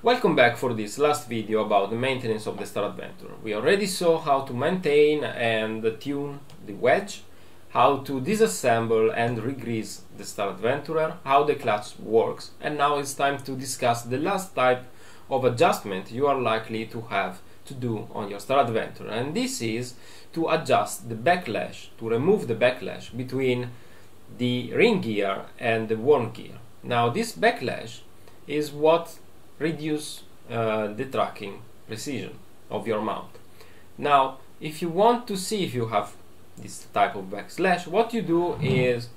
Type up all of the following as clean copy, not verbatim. Welcome back for this last video about the maintenance of the Star Adventure. We already saw how to maintain and tune the wedge, how to disassemble and regrease the Star Adventurer, how the clutch works, and now it's time to discuss the last type of adjustment you are likely to have to do on your Star Adventurer, and this is to adjust the backlash, to remove the backlash between the ring gear and the worm gear. Now this backlash is what reduce the tracking precision of your mount. Now, if you want to see if you have this type of backslash, what you do is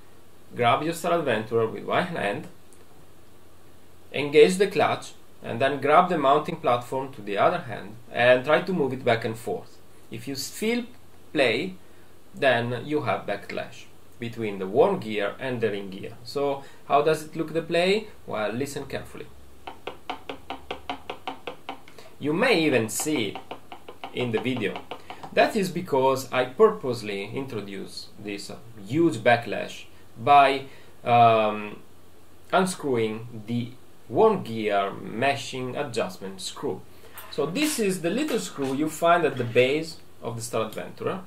grab your Star Adventurer with one hand, engage the clutch, and then grab the mounting platform to the other hand and try to move it back and forth. If you feel play, then you have backlash between the worm gear and the ring gear. So how does it look the play? Well, listen carefully. You may even see in the video. That is because I purposely introduced this huge backlash by unscrewing the worm gear meshing adjustment screw. So this is the little screw you find at the base of the Star Adventurer,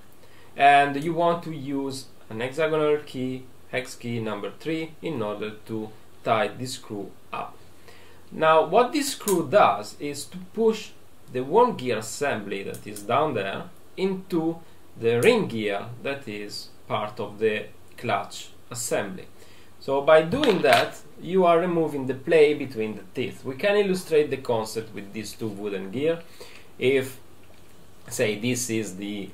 and you want to use an hexagonal key, hex key number 3, in order to tie this screw up. Now what this screw does is to push the worm gear assembly that is down there into the ring gear that is part of the clutch assembly. So by doing that you are removing the play between the teeth. We can illustrate the concept with these two wooden gear. If say this is the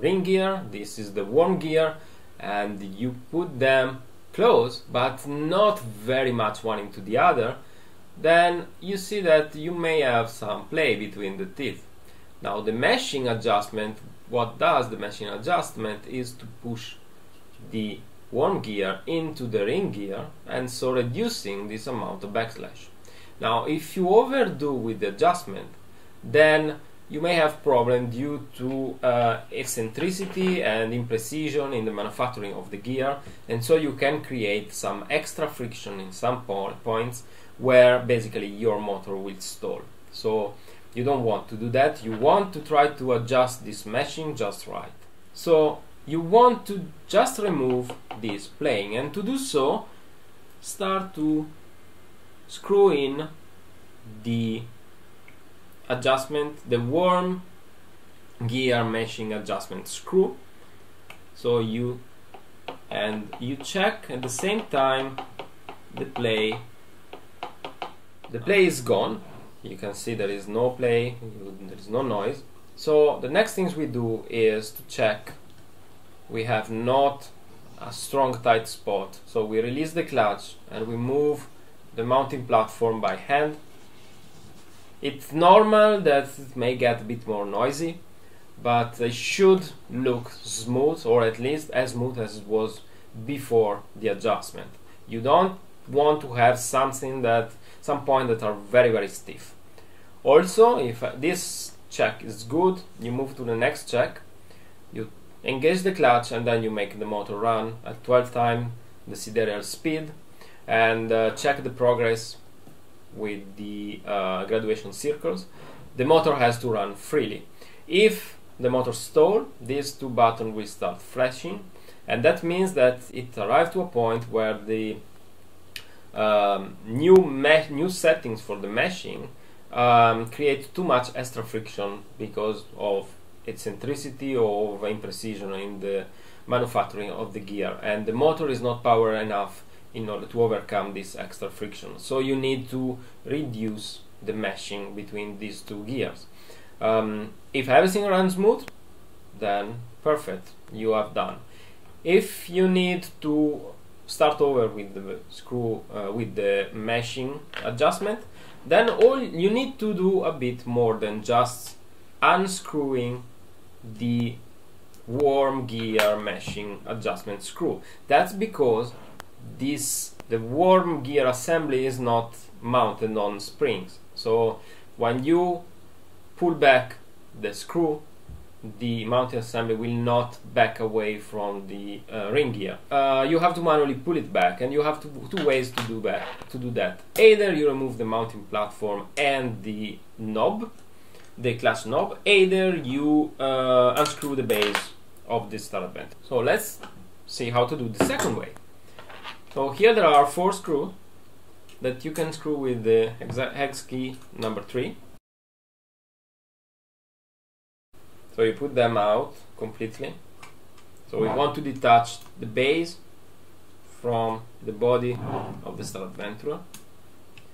ring gear, this is the worm gear, and you put them close but not very much one into the other, then you see that you may have some play between the teeth. Now the meshing adjustment, what does the meshing adjustment is to push the worm gear into the ring gear, and so reducing this amount of backslash. Now if you overdo with the adjustment, then you may have problem due to eccentricity and imprecision in the manufacturing of the gear, and so you can create some extra friction in some points where basically your motor will stall. So you don't want to do that. You want to try to adjust this meshing just right. So you want to just remove this playing, and to do so start to screw in the adjustment, the worm gear meshing adjustment screw. So you check at the same time the play. The play is gone, you can see there is no play, there is no noise. So the next things we do is to check we have not a strong tight spot. So we release the clutch and we move the mounting platform by hand. It's normal that it may get a bit more noisy, but it should look smooth, or at least as smooth as it was before the adjustment. You don't want to have something that some points that are very, very stiff. Also, if this check is good, you move to the next check, you engage the clutch, and then you make the motor run at 12 times the sidereal speed, and check the progress with the graduation circles. The motor has to run freely. If the motor stalls, these two buttons will start flashing, and that means that it arrived to a point where the new settings for the meshing create too much extra friction because of eccentricity or of imprecision in the manufacturing of the gear, and the motor is not power enough in order to overcome this extra friction. So you need to reduce the meshing between these two gears. If everything runs smooth, then perfect, you have done. If you need to start over with the screw, with the meshing adjustment, then all you need to do a bit more than just unscrewing the worm gear meshing adjustment screw. That's because the worm gear assembly is not mounted on springs. So when you pull back the screw, the mounting assembly will not back away from the ring gear. You have to manually pull it back, and you have two ways to do that. Either you remove the mounting platform and the knob, the clutch knob, either you unscrew the base of this starter band. So let's see how to do the second way. So here there are 4 screws that you can screw with the hex key number 3. So you put them out completely. So we want to detach the base from the body of the starter ventrule.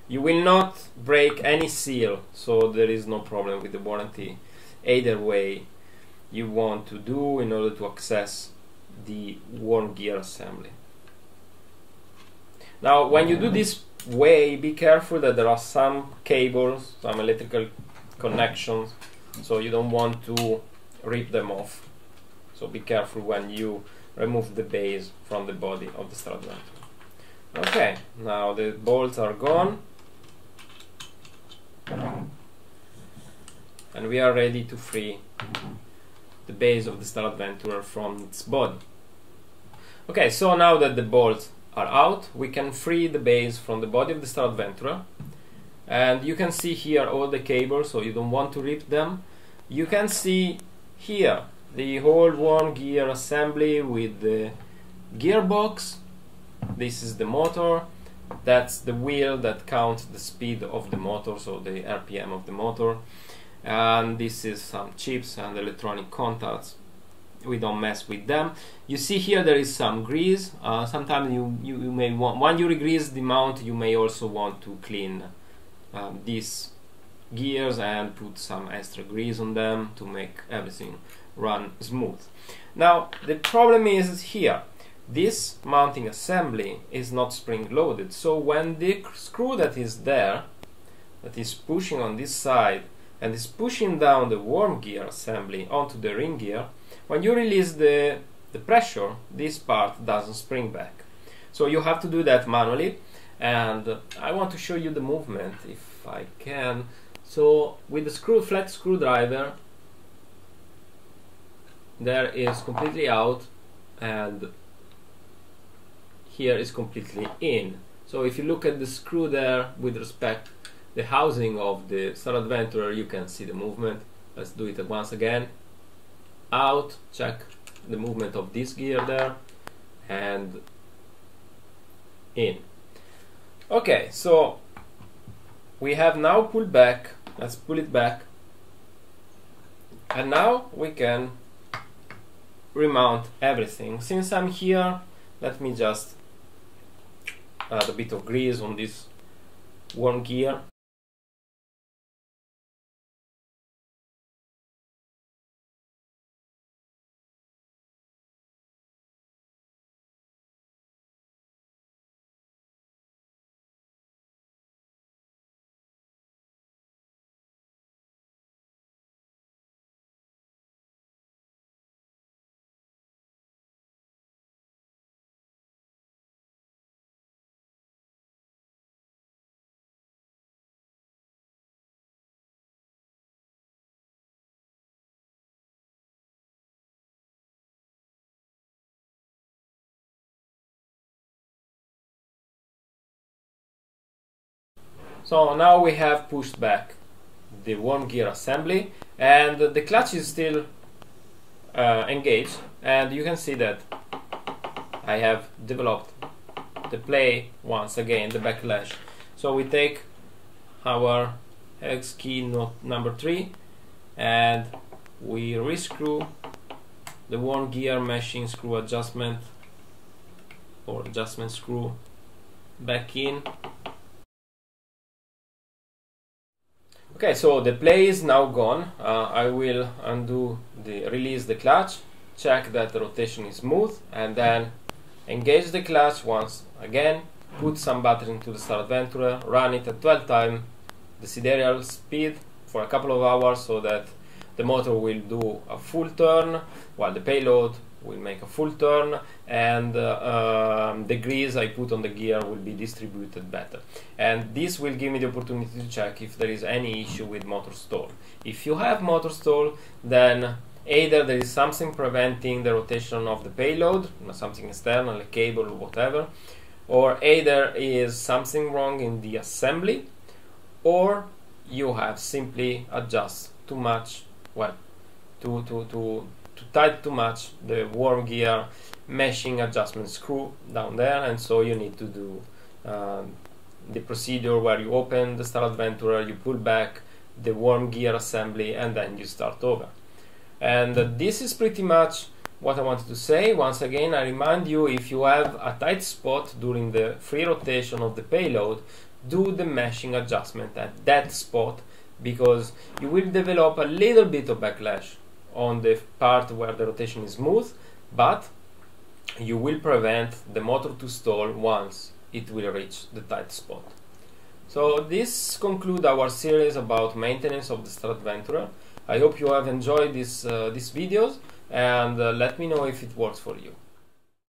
You will not break any seal, so there is no problem with the warranty. Either way you want to do in order to access the worn gear assembly. Now when you do this way, be careful that there are some cables, some electrical connections, so you don't want to rip them off. So be careful when you remove the base from the body of the starter ventrule. Okay, now the bolts are gone and we are ready to free the base of the starter ventrule from its body. Okay, so now that the bolts are out, we can free the base from the body of the starter ventrule, and you can see here all the cables, so you don't want to rip them. You can see here the whole worn gear assembly with the gearbox. This is the motor, that's the wheel that counts the speed of the motor, so the RPM of the motor, and this is some chips and electronic contacts. We don't mess with them. You see here there is some grease. Sometimes you may want, when you re-grease the mount, you may also want to clean these gears and put some extra grease on them to make everything run smooth. Now the problem is here, this mounting assembly is not spring loaded, so when the screw that is there, that is pushing on this side and is pushing down the worm gear assembly onto the ring gear, when you release the pressure, this part doesn't spring back. So you have to do that manually, and I want to show you the movement if I can. So with the flat screwdriver, there is completely out and here is completely in. So if you look at the screw there with respect the housing of the starter ventrule, you can see the movement. Let's do it once again. Out, check the movement of this gear there, and in. Okay, so we have now pulled back. Let's pull it back, and now we can remount everything. Since I'm here, let me just add a bit of grease on this worn gear. So now we have pushed back the worm gear assembly, and the clutch is still engaged, and you can see that I have developed the play once again, the backlash. So we take our hex key number 3 and we rescrew the worm gear meshing screw adjustment or adjustment screw back in. Okay, so the play is now gone. I will release the clutch, check that the rotation is smooth, and then engage the clutch once again, put some battery into the starter ventrule, run it at 12 times the sidereal speed for a couple of hours so that the motor will do a full turn, while the payload will make a full turn, and the grease I put on the gear will be distributed better. And this will give me the opportunity to check if there is any issue with motor stall. If you have motor stall, then Either there is something preventing the rotation of the payload, something external, a cable or whatever, or either is something wrong in the assembly, or you have simply adjust too much, well, to tight too much the worm gear meshing adjustment screw down there, and so you need to do the procedure where you open the Star Adventurer, you pull back the worm gear assembly, and then you start over. And this is pretty much what I wanted to say. Once again, I remind you, if you have a tight spot during the free rotation of the payload, do the meshing adjustment at that spot, because you will develop a little bit of backlash on the part where the rotation is smooth, but you will prevent the motor to stall once it will reach the tight spot. So this concludes our series about maintenance of the Star Adventurer. I hope you have enjoyed these videos, and let me know if it works for you.